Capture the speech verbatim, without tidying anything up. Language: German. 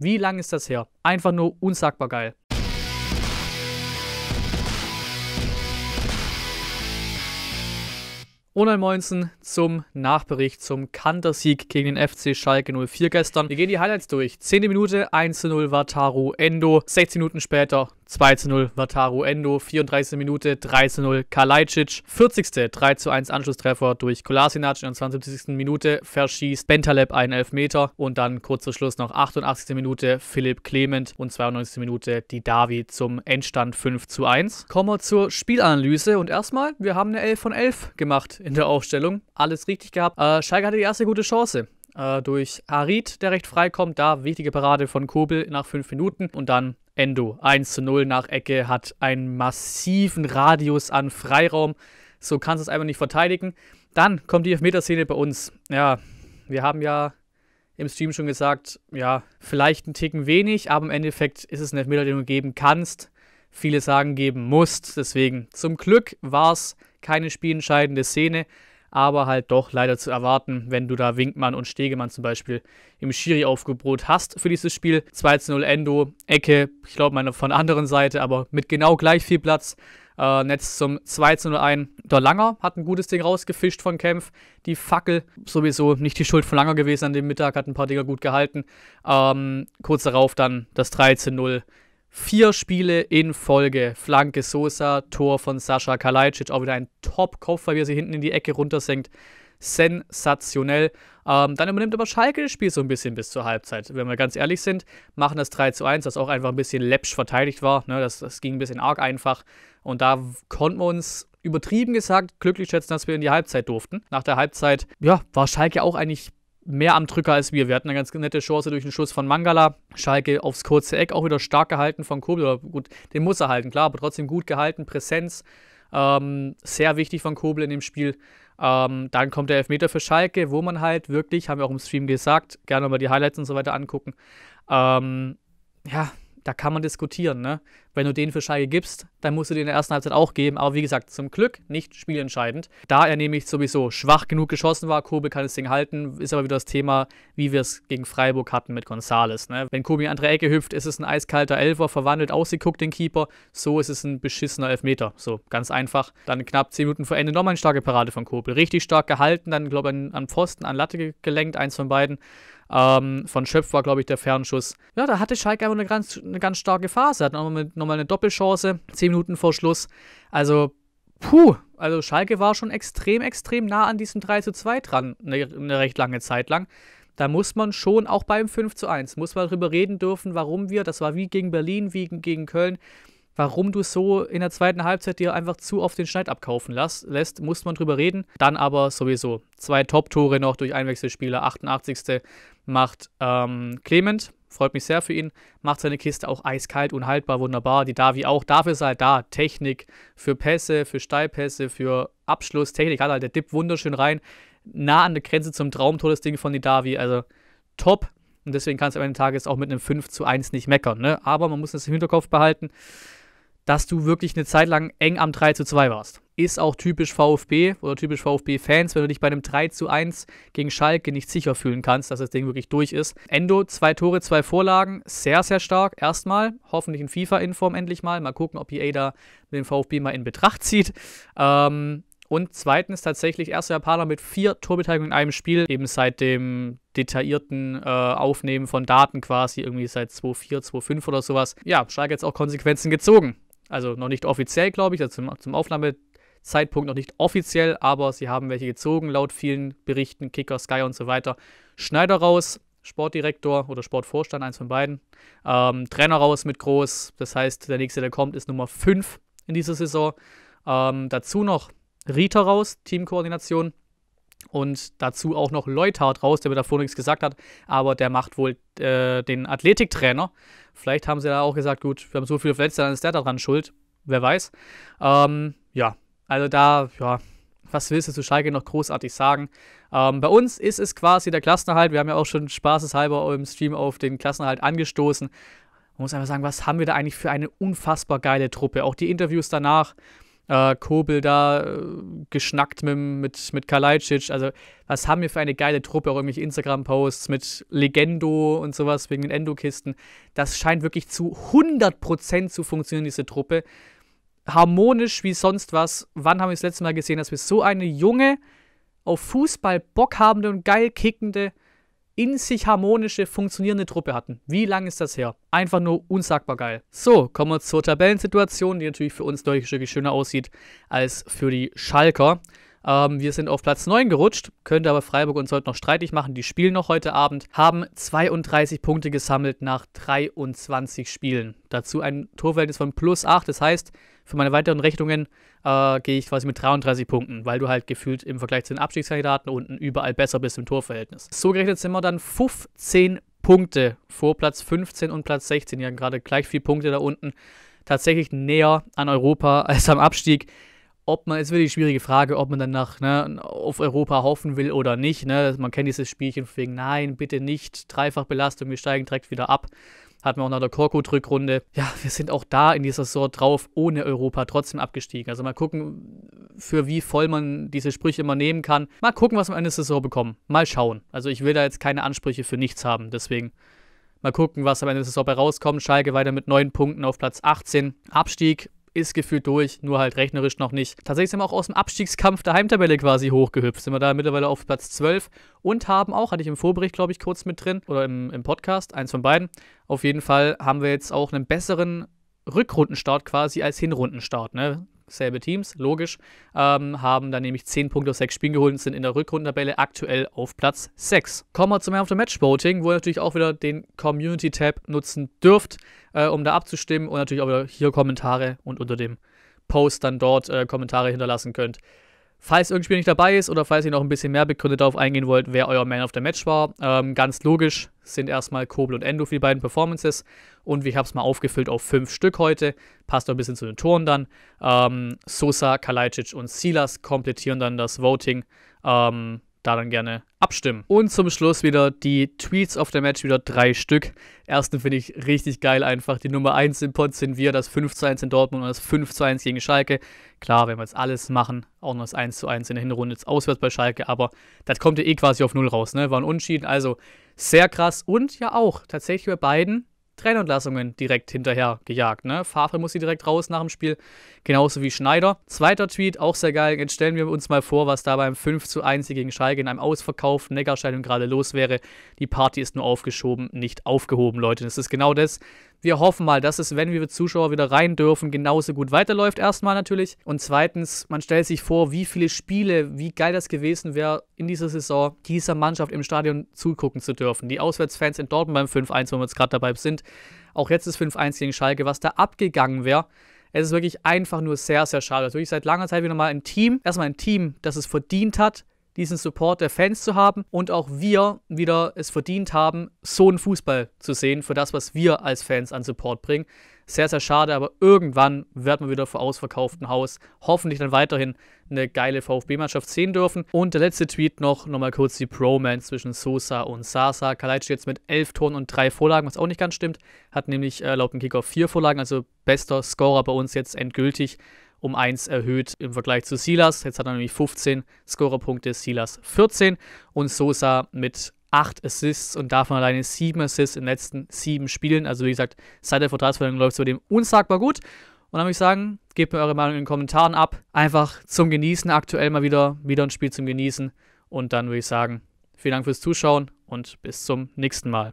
Wie lange ist das her? Einfach nur unsagbar geil. Und neunzehn zum Nachbericht zum Kantersieg gegen den F C Schalke null vier gestern. Wir gehen die Highlights durch. zehnte Minute eins zu null Wataru Endo. sechzehn Minuten später zwei zu null Wataru Endo. vierunddreißigste Minute drei zu null Kalajdžić. vierzigste drei zu eins Anschlusstreffer durch Kolasinac. In der zweiundsiebzigsten Minute verschießt Bentaleb einen Elfmeter. Und dann kurz vor Schluss noch achtundachtzigste Minute Philipp Klement und zweiundneunzigste Minute Didavi zum Endstand fünf zu eins. Kommen wir zur Spielanalyse. Und erstmal, wir haben eine elf von elf gemacht in der Aufstellung. Alles richtig gehabt. Äh, Schalke hatte die erste gute Chance. Äh, durch Arid, der recht frei kommt. Da wichtige Parade von Kobel nach fünf Minuten. Und dann Endo. eins zu null nach Ecke, hat einen massiven Radius an Freiraum. So kannst du es einfach nicht verteidigen. Dann kommt die Elfmeterszene bei uns. Ja, wir haben ja im Stream schon gesagt, ja, vielleicht einen Ticken wenig, aber im Endeffekt ist es ein Elfmeter, den du geben kannst. Viele sagen, geben musst. Deswegen, zum Glück war es keine spielentscheidende Szene, aber halt doch leider zu erwarten, wenn du da Winkmann und Stegemann zum Beispiel im Schiri aufgebrot hast für dieses Spiel. zwei zu null Endo, Ecke, ich glaube meine von der anderen Seite, aber mit genau gleich viel Platz. Äh, Netz zum zwei zu null ein. Der Langer hat ein gutes Ding rausgefischt von Kempf. Die Fackel, sowieso nicht die Schuld von Langer gewesen an dem Mittag, hat ein paar Dinger gut gehalten. Ähm, kurz darauf dann das drei zu null. Vier Spiele in Folge. Flanke Sosa, Tor von Saša Kalajdžić. Auch wieder ein Top-Kopf, weil er sie hinten in die Ecke runtersenkt. Sensationell. Ähm, dann übernimmt aber Schalke das Spiel so ein bisschen bis zur Halbzeit. Wenn wir ganz ehrlich sind, machen das drei zu eins, das auch einfach ein bisschen läppsch verteidigt war. Ne, das, das ging ein bisschen arg einfach. Und da konnten wir uns, übertrieben gesagt, glücklich schätzen, dass wir in die Halbzeit durften. Nach der Halbzeit, ja, war Schalke auch eigentlich mehr am Drücker als wir. Wir hatten eine ganz nette Chance durch einen Schuss von Mangala. Schalke aufs kurze Eck, auch wieder stark gehalten von Kobel. Gut, den muss er halten, klar, aber trotzdem gut gehalten. Präsenz, ähm, sehr wichtig von Kobel in dem Spiel. Ähm, dann kommt der Elfmeter für Schalke, wo man halt wirklich, haben wir auch im Stream gesagt, gerne mal die Highlights und so weiter angucken. Ähm, ja, da kann man diskutieren, ne? Wenn du den für Schalke gibst, dann musst du den in der ersten Halbzeit auch geben. Aber wie gesagt, zum Glück nicht spielentscheidend. Da er nämlich sowieso schwach genug geschossen war, Kobel kann das Ding halten, ist aber wieder das Thema, wie wir es gegen Freiburg hatten mit Gonzalez, ne? Wenn Kobel in die andere Ecke hüpft, ist es ein eiskalter Elfer, verwandelt ausgeguckt den Keeper. So ist es ein beschissener Elfmeter. So, ganz einfach. Dann knapp zehn Minuten vor Ende nochmal eine starke Parade von Kobel. Richtig stark gehalten, dann, glaube ich, an Pfosten, an Latte gelenkt, eins von beiden. Ähm, von Schöpf war, glaube ich, der Fernschuss. Ja, da hatte Schalke einfach eine ganz, eine ganz starke Phase. Hat nochmal noch eine Doppelchance, zehn Minuten vor Schluss. Also, puh, also Schalke war schon extrem, extrem nah an diesem drei zu zwei dran, eine, eine recht lange Zeit lang. Da muss man schon, auch beim fünf zu eins, muss man darüber reden dürfen, warum wir, das war wie gegen Berlin, wie gegen Köln, warum du so in der zweiten Halbzeit dir einfach zu oft den Schneid abkaufen lass, lässt, muss man drüber reden. Dann aber sowieso zwei Top-Tore noch durch Einwechselspieler. achtundachtzigste macht ähm, Klement, freut mich sehr für ihn, macht seine Kiste auch eiskalt, unhaltbar, wunderbar. Didavi auch, dafür ist halt da, Technik für Pässe, für Steilpässe, für Abschluss, Technik hat halt der Dip wunderschön rein, nah an der Grenze zum Traumtor das Ding von Didavi, also top. Und deswegen kannst du am Ende des Tages auch mit einem fünf zu eins nicht meckern, ne? Aber man muss das im Hinterkopf behalten, dass du wirklich eine Zeit lang eng am drei zu zwei warst. Ist auch typisch VfB oder typisch VfB-Fans, wenn du dich bei einem drei zu eins gegen Schalke nicht sicher fühlen kannst, dass das Ding wirklich durch ist. Endo, zwei Tore, zwei Vorlagen, sehr, sehr stark. Erstmal, hoffentlich in FIFA-Inform endlich mal. Mal gucken, ob E A da den VfB mal in Betracht zieht. Ähm, und zweitens tatsächlich erster Japaner mit vier Torbeteiligungen in einem Spiel, eben seit dem detaillierten äh, Aufnehmen von Daten quasi, irgendwie seit zweitausendvier, zweitausendfünf oder sowas. Ja, Schalke jetzt auch Konsequenzen gezogen. Also noch nicht offiziell, glaube ich, also zum, zum Aufnahmezeitpunkt noch nicht offiziell, aber sie haben welche gezogen, laut vielen Berichten, Kicker, Sky und so weiter. Schneider raus, Sportdirektor oder Sportvorstand, eins von beiden. Ähm, Trainer raus mit Gross, das heißt, der nächste, der kommt, ist Nummer fünf in dieser Saison. Ähm, dazu noch Rita raus, Teamkoordination. Und dazu auch noch Leuthard raus, der mir davor nichts gesagt hat, aber der macht wohl äh, den Athletiktrainer. Vielleicht haben sie da auch gesagt, gut, wir haben so viele Verletzte, dann ist der daran schuld. Wer weiß. Ähm, ja, also da, ja, was willst du zu Schalke noch großartig sagen? Ähm, bei uns ist es quasi der Klassenerhalt. Wir haben ja auch schon spaßeshalber im Stream auf den Klassenerhalt angestoßen. Man muss einfach sagen, was haben wir da eigentlich für eine unfassbar geile Truppe. Auch die Interviews danach. Äh, Kobel da äh, geschnackt mit, mit, mit Kalajdžić. Also, was haben wir für eine geile Truppe, auch irgendwelche Instagram-Posts mit Legendo und sowas wegen den Endokisten. Das scheint wirklich zu hundert Prozent zu funktionieren, diese Truppe. Harmonisch wie sonst was. Wann haben wir das letzte Mal gesehen, dass wir so eine junge, auf Fußball Bock habende und geil kickende, in sich harmonische, funktionierende Truppe hatten? Wie lange ist das her? Einfach nur unsagbar geil. So, kommen wir zur Tabellensituation, die natürlich für uns deutlich schöner aussieht als für die Schalker. Ähm, wir sind auf Platz neun gerutscht, könnte aber Freiburg uns heute noch streitig machen. Die spielen noch heute Abend, haben zweiunddreißig Punkte gesammelt nach dreiundzwanzig Spielen. Dazu ein Torverhältnis von plus acht, das heißt, für meine weiteren Rechnungen äh, gehe ich quasi mit dreiunddreißig Punkten, weil du halt gefühlt im Vergleich zu den Abstiegskandidaten unten überall besser bist im Torverhältnis. So gerechnet sind wir dann fünfzehn Punkte vor Platz fünfzehn und Platz sechzehn. Die haben gerade gleich vier Punkte da unten. Tatsächlich näher an Europa als am Abstieg. Ob man, ist wirklich die schwierige Frage, ob man danach ne, auf Europa hoffen will oder nicht. Ne? Man kennt dieses Spielchen von wegen, nein, bitte nicht, Dreifachbelastung, wir steigen direkt wieder ab. Hatten wir auch nach der Korko-Drückrunde. Ja, wir sind auch da in dieser Saison drauf, ohne Europa trotzdem abgestiegen. Also mal gucken, für wie voll man diese Sprüche immer nehmen kann. Mal gucken, was wir eine Saison bekommen. Mal schauen. Also ich will da jetzt keine Ansprüche für nichts haben. Deswegen mal gucken, was am Ende der Saison bei rauskommt. Schalke weiter mit neun Punkten auf Platz achtzehn. Abstieg ist gefühlt durch, nur halt rechnerisch noch nicht. Tatsächlich sind wir auch aus dem Abstiegskampf der Heimtabelle quasi hochgehüpft. Sind wir da mittlerweile auf Platz zwölf und haben auch, hatte ich im Vorbericht, glaube ich, kurz mit drin oder im, im Podcast, eins von beiden. Auf jeden Fall haben wir jetzt auch einen besseren Rückrundenstart quasi als Hinrundenstart, ne? Selbe Teams, logisch, ähm, haben dann nämlich zehn Punkte aus sechs Spielen geholt und sind in der Rückrundentabelle aktuell auf Platz sechs. Kommen wir zum Man of the Match Voting, wo ihr natürlich auch wieder den Community-Tab nutzen dürft, äh, um da abzustimmen und natürlich auch wieder hier Kommentare und unter dem Post dann dort äh, Kommentare hinterlassen könnt. Falls irgendein Spiel nicht dabei ist oder falls ihr noch ein bisschen mehr begründet darauf eingehen wollt, wer euer Man of the Match war, ähm, ganz logisch sind erstmal Kobel und Endo für die beiden Performances und ich habe es mal aufgefüllt auf fünf Stück heute, passt auch ein bisschen zu den Toren dann. Ähm, Sosa, Kalajdžić und Silas komplettieren dann das Voting, ähm, da dann gerne abstimmen. Und zum Schluss wieder die Tweets of the Match, wieder drei Stück. Ersten finde ich richtig geil einfach. Die Nummer eins im Pod sind wir, das fünf zu eins in Dortmund und das fünf zu eins gegen Schalke. Klar, wenn wir jetzt alles machen, auch noch das eins zu eins in der Hinrunde, jetzt auswärts bei Schalke, aber das kommt ja eh quasi auf null raus, ne? War ein Unentschieden, also sehr krass. Und ja auch tatsächlich bei beiden Trainerentlassungen direkt hinterher gejagt, ne? Favre muss sie direkt raus nach dem Spiel, genauso wie Schneider. Zweiter Tweet, auch sehr geil. Jetzt stellen wir uns mal vor, was da beim fünf zu eins gegen Schalke in einem ausverkauften Neckarstadion gerade los wäre. Die Party ist nur aufgeschoben, nicht aufgehoben, Leute. Das ist genau das. Wir hoffen mal, dass es, wenn wir Zuschauer wieder rein dürfen, genauso gut weiterläuft erstmal natürlich. Und zweitens, man stellt sich vor, wie viele Spiele, wie geil das gewesen wäre, in dieser Saison dieser Mannschaft im Stadion zugucken zu dürfen. Die Auswärtsfans in Dortmund beim fünf eins, wenn wir jetzt gerade dabei sind, auch jetzt ist fünf eins gegen Schalke, was da abgegangen wäre. Es ist wirklich einfach nur sehr, sehr schade. Also wirklich seit langer Zeit wieder mal ein Team, erstmal ein Team, das es verdient hat, diesen Support der Fans zu haben und auch wir wieder es verdient haben, so einen Fußball zu sehen für das, was wir als Fans an Support bringen. Sehr, sehr schade, aber irgendwann wird man wieder vor ausverkauftem Haus hoffentlich dann weiterhin eine geile VfB-Mannschaft sehen dürfen. Und der letzte Tweet noch, nochmal kurz die Bromance zwischen Sosa und Saša. Kalajdžić jetzt mit elf Toren und drei Vorlagen, was auch nicht ganz stimmt. Hat nämlich äh, laut dem Kicker vier Vorlagen, also bester Scorer bei uns jetzt endgültig. Um eins erhöht im Vergleich zu Silas. Jetzt hat er nämlich fünfzehn Scorerpunkte, Silas vierzehn und Sosa mit acht Assists und davon alleine sieben Assists in den letzten sieben Spielen. Also wie gesagt, seit der Vertragsverlängerung läuft es bei dem unsagbar gut. Und dann würde ich sagen, gebt mir eure Meinung in den Kommentaren ab. Einfach zum Genießen, aktuell mal wieder, wieder ein Spiel zum Genießen. Und dann würde ich sagen, vielen Dank fürs Zuschauen und bis zum nächsten Mal.